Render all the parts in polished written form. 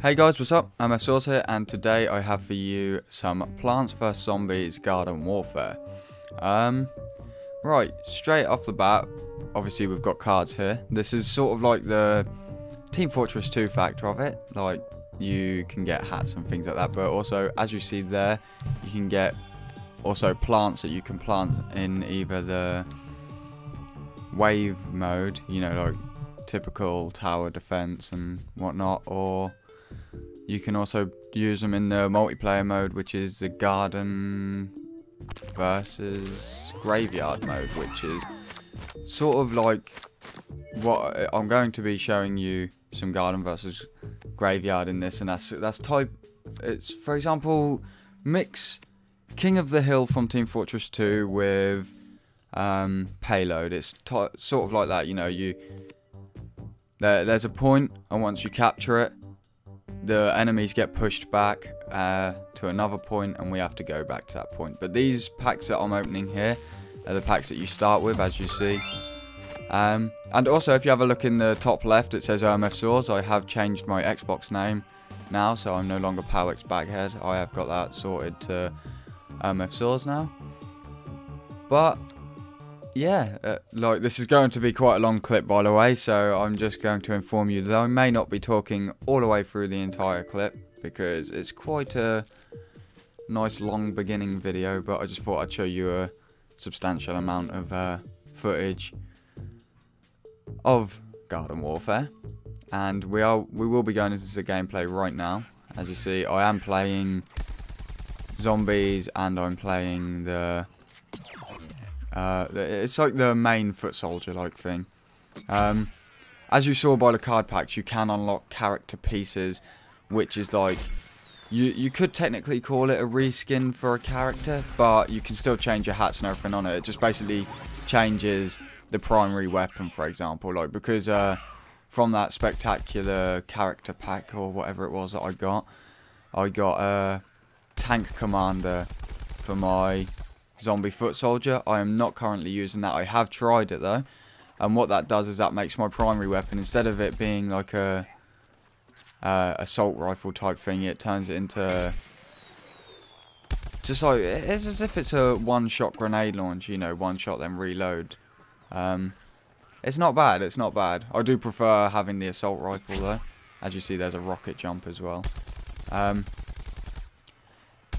Hey guys, what's up? MF Swords here, and today I have for you some Plants vs. Zombies: Garden Warfare. Right, straight off the bat, obviously we've got cards here. This is sort of like the Team Fortress 2 factor of it. Like, you can get hats and things like that, but also, as you see there, you can get also plants that you can plant in either the wave mode, you know, like typical tower defense and whatnot, or you can also use them in the multiplayer mode, which is the garden versus graveyard mode, which is sort of like what I'm going to be showing you, some garden versus graveyard in this. And that's type, it's, for example, mix King of the Hill from Team Fortress 2 with Payload. It's sort of like that, you know, there's a point, and once you capture it, the enemies get pushed back to another point, and we have to go back to that point. But these packs that I'm opening here are the packs that you start with, as you see. And also, if you have a look in the top left, it says MF Swords. I have changed my Xbox name now, so I'm no longer PowerX Baghead. I have got that sorted to MF Swords now. But yeah, like, this is going to be quite a long clip, by the way, so I'm just going to inform you that I may not be talking all the way through the entire clip, because it's quite a nice long beginning video, but I just thought I'd show you a substantial amount of footage of Garden Warfare. And we will be going into the gameplay right now. As you see, I am playing zombies, and I'm playing the it's like the main foot soldier like thing. As you saw by the card packs, you can unlock character pieces, which is like, you could technically call it a reskin for a character, but you can still change your hats and everything on it. It just basically changes the primary weapon, for example, like, because from that spectacular character pack or whatever it was that I got a tank commander for my zombie foot soldier. I am not currently using that. I have tried it though, and what that does is that makes my primary weapon, instead of it being like a assault rifle type thing, it turns it into just like, it's as if it's a one-shot grenade launch, you know, one shot then reload. It's not bad, it's not bad. I do prefer having the assault rifle though. As you see, there's a rocket jump as well.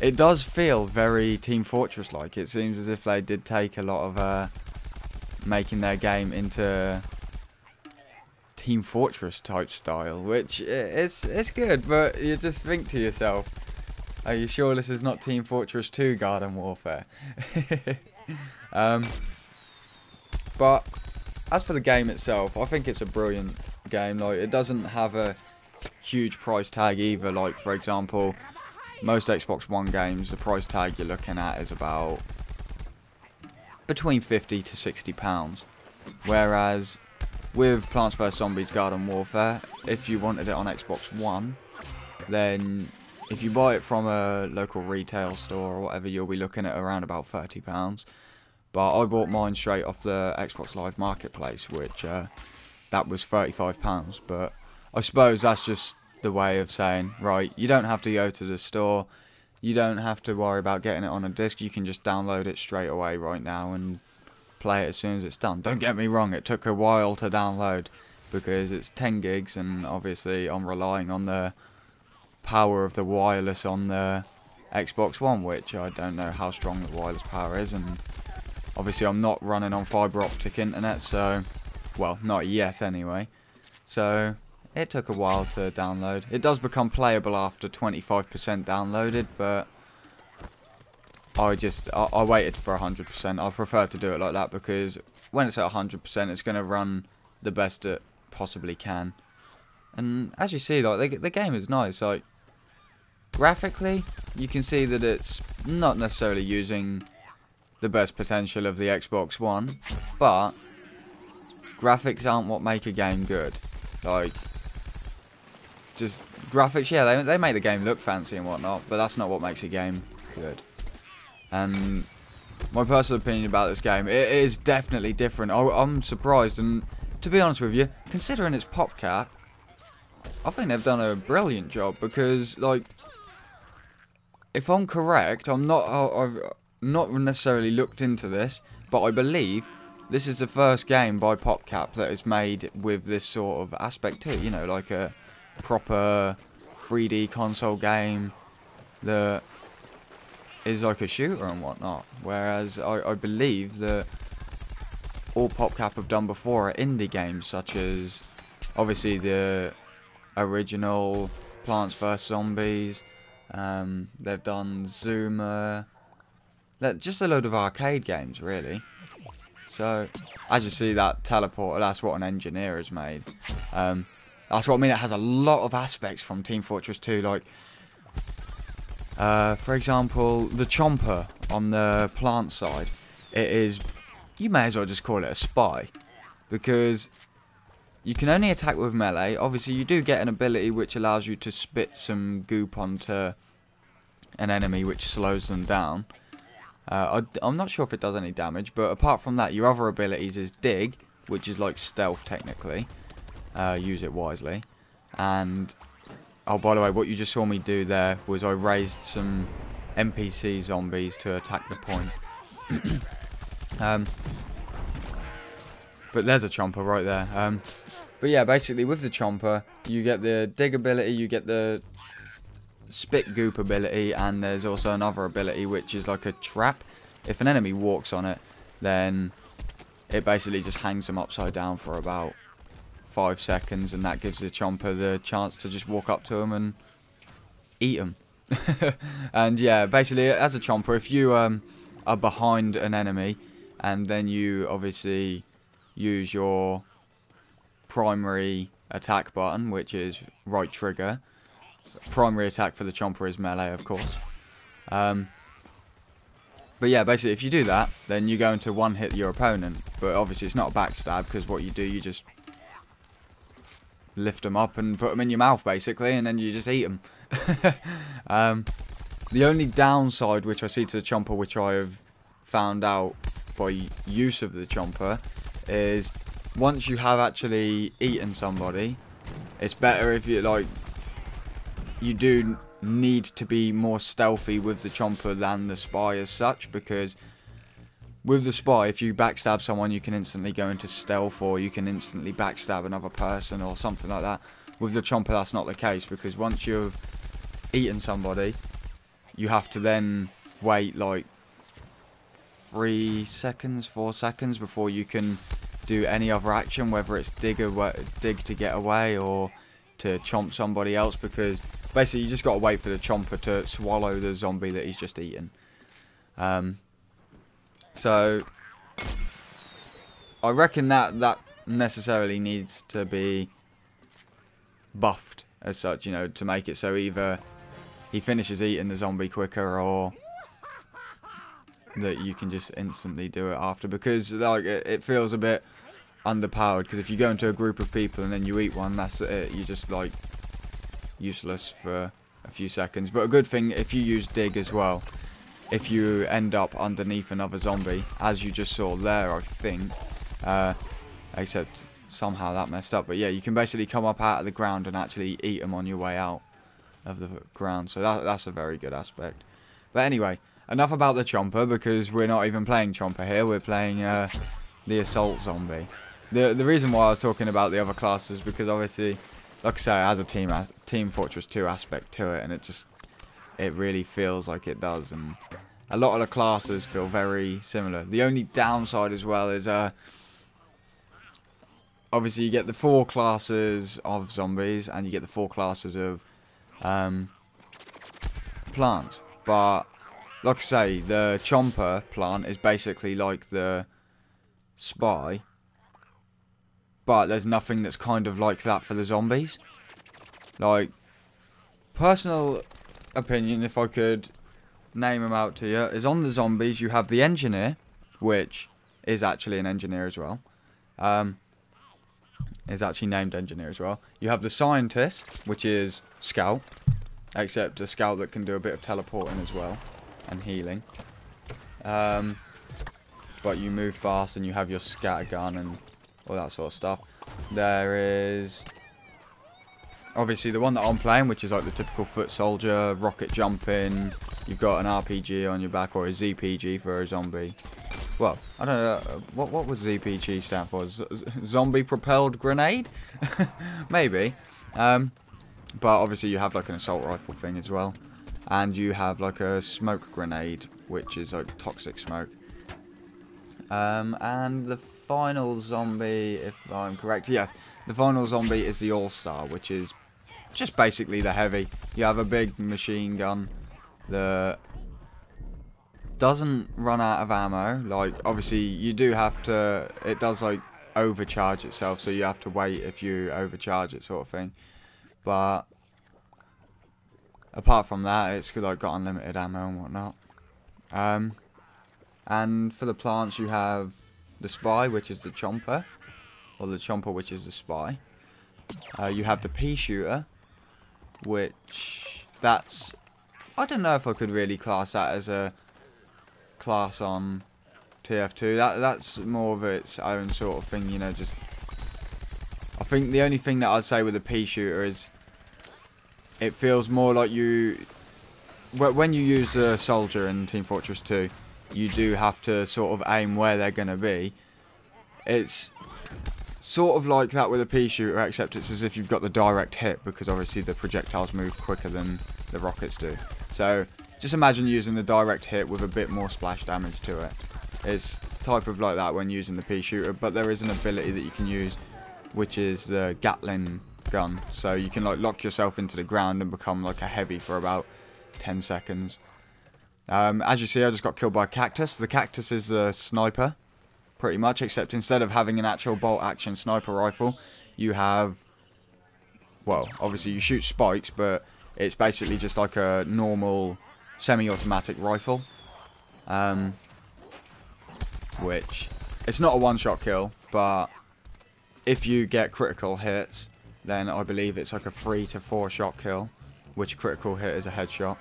It does feel very Team Fortress-like. It seems as if they did take a lot of making their game into Team Fortress-type style, which it's good, but you just think to yourself, are you sure this is not Team Fortress 2 Garden Warfare? But as for the game itself, I think it's a brilliant game. Like, it doesn't have a huge price tag either. Like, for example, most Xbox One games, the price tag you're looking at is about between £50 to £60. Whereas with Plants vs. Zombies Garden Warfare, if you wanted it on Xbox One, then if you buy it from a local retail store or whatever, you'll be looking at around about £30. But I bought mine straight off the Xbox Live Marketplace, which that was £35. But I suppose that's just the way of saying, right, you don't have to go to the store, you don't have to worry about getting it on a disc, you can just download it straight away right now and play it as soon as it's done. Don't get me wrong, it took a while to download because it's 10 gigs and obviously I'm relying on the power of the wireless on the Xbox One, which I don't know how strong the wireless power is, and obviously I'm not running on fibre optic internet, so, well, not yet anyway, so it took a while to download. It does become playable after 25% downloaded, but I waited for 100%. I prefer to do it like that because when it's at 100%, it's going to run the best it possibly can. And as you see, like, the game is nice. Like, graphically, you can see that it's not necessarily using the best potential of the Xbox One, but graphics aren't what make a game good. Like, just graphics, yeah, they make the game look fancy and whatnot, but that's not what makes a game good. And my personal opinion about this game, it is definitely different. I'm surprised, and to be honest with you, considering it's PopCap, I think they've done a brilliant job because, like, if I'm correct, I've not necessarily looked into this, but I believe this is the first game by PopCap that is made with this sort of aspect to it, you know, like a proper 3D console game that is like a shooter and whatnot, whereas I believe that all PopCap have done before are indie games, such as obviously the original Plants vs. Zombies, they've done Zuma, just a load of arcade games really. So, as you see, that teleporter, that's what an engineer has made. That's what I mean, it has a lot of aspects from Team Fortress 2, like, for example, the chomper on the plant side. It is, you may as well just call it a spy, because you can only attack with melee. Obviously, you do get an ability which allows you to spit some goop onto an enemy, which slows them down. I'm not sure if it does any damage, but apart from that, your other abilities is dig, which is like stealth technically. Use it wisely. And, oh, by the way, what you just saw me do there was I raised some NPC zombies to attack the point. But there's a chomper right there. But yeah, basically with the chomper, you get the dig ability, you get the spit goop ability, and there's also another ability which is like a trap. If an enemy walks on it, then it basically just hangs them upside down for about 5 seconds, and that gives the chomper the chance to just walk up to them and eat them. And yeah, basically as a chomper, if you are behind an enemy and then you obviously use your primary attack button, which is right trigger. Primary attack for the chomper is melee, of course. But yeah, basically if you do that, then you go into one hit your opponent. But obviously it's not a backstab, because what you do, you just lift them up and put them in your mouth, basically, and then you just eat them. The only downside which I see to the chomper, which I have found out by use of the chomper, is once you have actually eaten somebody, it's better if you, like, you do need to be more stealthy with the chomper than the spy as such, because with the spy, if you backstab someone, you can instantly go into stealth, or you can instantly backstab another person or something like that. With the chomper, that's not the case, because once you've eaten somebody, you have to then wait like 3 seconds, 4 seconds before you can do any other action, whether it's dig to get away or to chomp somebody else, because basically you just got to wait for the chomper to swallow the zombie that he's just eaten. So I reckon that necessarily needs to be buffed as such, you know, to make it so either he finishes eating the zombie quicker, or that you can just instantly do it after, because like it feels a bit underpowered, because if you go into a group of people and then you eat one, that's it, you're just like useless for a few seconds. But a good thing, if you use dig as well, if you end up underneath another zombie, as you just saw there, I think, except somehow that messed up, but yeah, you can basically come up out of the ground and actually eat them on your way out of the ground, so that's a very good aspect. But anyway, enough about the chomper, because we're not even playing chomper here, we're playing the assault zombie. The reason why I was talking about the other classes is because obviously, like I say, it has a Team Fortress 2 aspect to it, and it really feels like it does, and a lot of the classes feel very similar. The only downside as well is, obviously you get the 4 classes of zombies, and you get the 4 classes of plants, but like I say, the chomper plant is basically like the spy, but there's nothing that's kind of like that for the zombies. Like, personal opinion, if I could name them out to you, is on the zombies, you have the engineer, which is actually an engineer as well. Is actually named engineer as well. You have the scientist, which is scout, except a scout that can do a bit of teleporting as well, and healing. But you move fast and you have your scatter gun and all that sort of stuff. There is obviously the one that I'm playing, which is like the typical foot soldier, rocket jumping. You've got an RPG on your back, or a ZPG for a zombie. Well, I don't know. What would ZPG stand for? Zombie propelled grenade? Maybe. But obviously you have like an assault rifle thing as well. And you have like a smoke grenade, which is like toxic smoke. And the final zombie, if I'm correct, yes, the final zombie is the All-Star, which is just basically the heavy. You have a big machine gun that doesn't run out of ammo. Like, obviously, you do have to, it does like overcharge itself, so you have to wait if you overcharge it, sort of thing. But apart from that, it's like got unlimited ammo and whatnot. And for the plants, you have the Spy, which is the Chomper, or the Chomper, which is the Spy. You have the Pea Shooter, which that's, I don't know if I could really class that as a class on TF2. That's more of its own sort of thing, you know. Just, I think the only thing that I'd say with the Pea Shooter is it feels more like you, when you use a soldier in Team Fortress 2. You do have to sort of aim where they're going to be. It's sort of like that with a pea shooter, except it's as if you've got the direct hit, because obviously the projectiles move quicker than the rockets do. So just imagine using the direct hit with a bit more splash damage to it. It's type of like that when using the pea shooter, but there is an ability that you can use, which is the Gatling gun. So you can like lock yourself into the ground and become like a heavy for about 10 seconds. As you see, I just got killed by a cactus. The cactus is a sniper, pretty much, except instead of having an actual bolt-action sniper rifle, you have, well, obviously you shoot spikes, but it's basically just like a normal semi-automatic rifle, which, it's not a one-shot kill, but if you get critical hits, then I believe it's like a 3- to 4-shot kill, which critical hit is a headshot.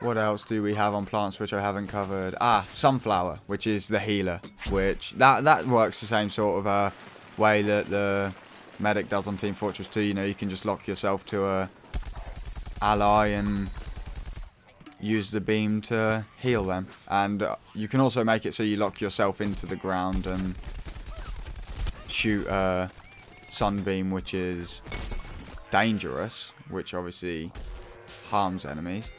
What else do we have on plants which I haven't covered? Ah, Sunflower, which is the healer, which that works the same sort of way that the medic does on Team Fortress 2. You know, you can just lock yourself to a ally and use the beam to heal them. And you can also make it so you lock yourself into the ground and shoot a sunbeam, which is dangerous, which obviously harms enemies.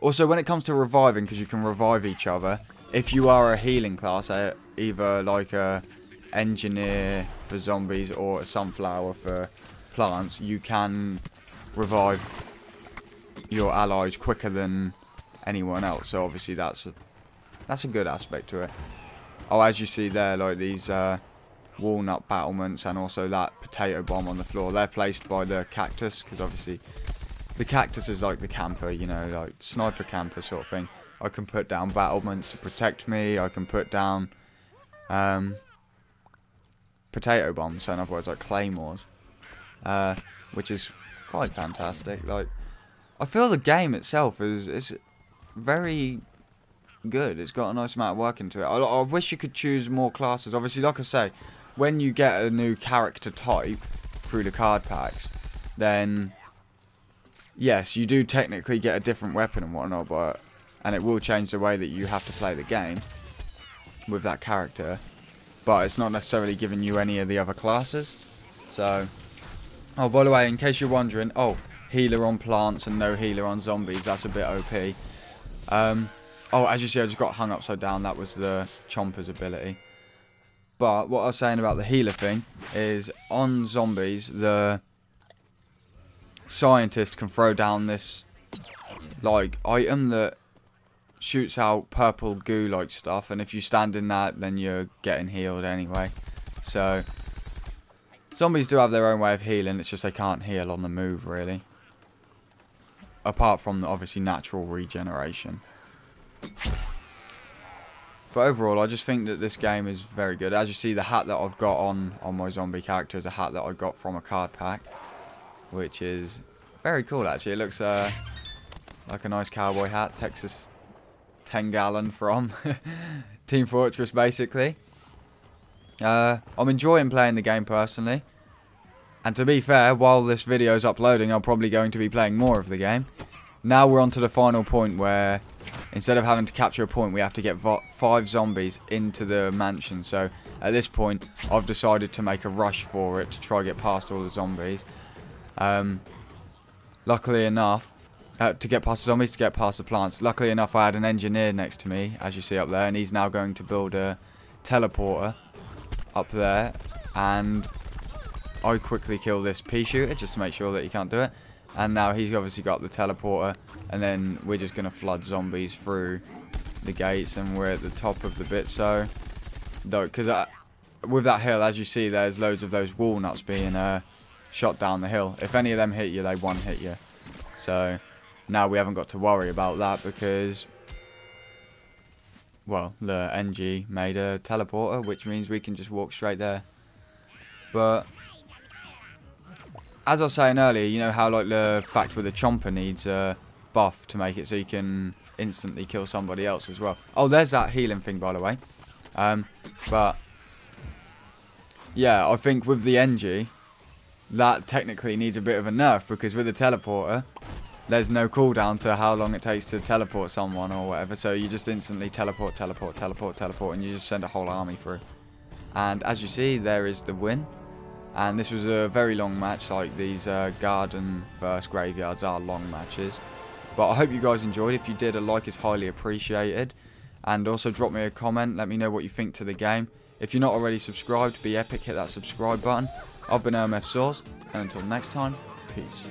Also, when it comes to reviving, because you can revive each other, if you are a healing class, either like a engineer for zombies or a sunflower for plants, you can revive your allies quicker than anyone else. So obviously that's a good aspect to it. Oh, as you see there, like these walnut battlements and also that potato bomb on the floor, they're placed by the cactus, because obviously the cactus is like the camper, you know, like sniper camper sort of thing. I can put down battlements to protect me. I can put down potato bombs, so in other words, like claymores, which is quite fantastic. Like, I feel the game itself is very good. It's got a nice amount of work into it. I wish you could choose more classes. Obviously, like I say, when you get a new character type through the card packs, then yes, you do technically get a different weapon and whatnot, but, and it will change the way that you have to play the game with that character, but it's not necessarily giving you any of the other classes. So, oh, by the way, in case you're wondering, oh, healer on plants and no healer on zombies, that's a bit OP. Oh, as you see, I just got hung upside down. That was the Chomper's ability. But what I was saying about the healer thing is on zombies, the scientist can throw down this like item that shoots out purple goo like stuff, and if you stand in that, then you're getting healed anyway. So zombies do have their own way of healing, it's just they can't heal on the move really, apart from obviously natural regeneration. But overall, I just think that this game is very good. As you see, the hat that I've got on my zombie character is a hat that I got from a card pack, which is very cool, actually. It looks like a nice cowboy hat. Texas 10-gallon from Team Fortress, basically. I'm enjoying playing the game personally. And to be fair, while this video is uploading, I'm probably going to be playing more of the game. Now we're on to the final point where, instead of having to capture a point, we have to get 5 zombies into the mansion. So at this point, I've decided to make a rush for it to try and get past all the zombies. Luckily enough, to get past the zombies, to get past the plants. Luckily enough, I had an engineer next to me, as you see up there, and he's now going to build a teleporter up there. And I quickly kill this pea shooter just to make sure that he can't do it. And now he's obviously got the teleporter, and then we're just going to flood zombies through the gates, and we're at the top of the bit. So, though, because with that hill, as you see, there's loads of those walnuts being shot down the hill. If any of them hit you, they one-hit you. So now we haven't got to worry about that because, well, the NG made a teleporter, which means we can just walk straight there. But as I was saying earlier, you know how like the fact with the chomper needs a buff to make it so you can instantly kill somebody else as well. Oh, there's that healing thing, by the way. But yeah, I think with the NG, that technically needs a bit of a nerf because with the teleporter, there's no cooldown to how long it takes to teleport someone or whatever. So you just instantly teleport, and you just send a whole army through. And as you see, there is the win. And this was a very long match. Like these garden versus graveyards are long matches. But I hope you guys enjoyed. If you did, a like is highly appreciated. And also drop me a comment. Let me know what you think to the game. If you're not already subscribed, be epic. Hit that subscribe button. I've been MF Swords. And until next time, peace.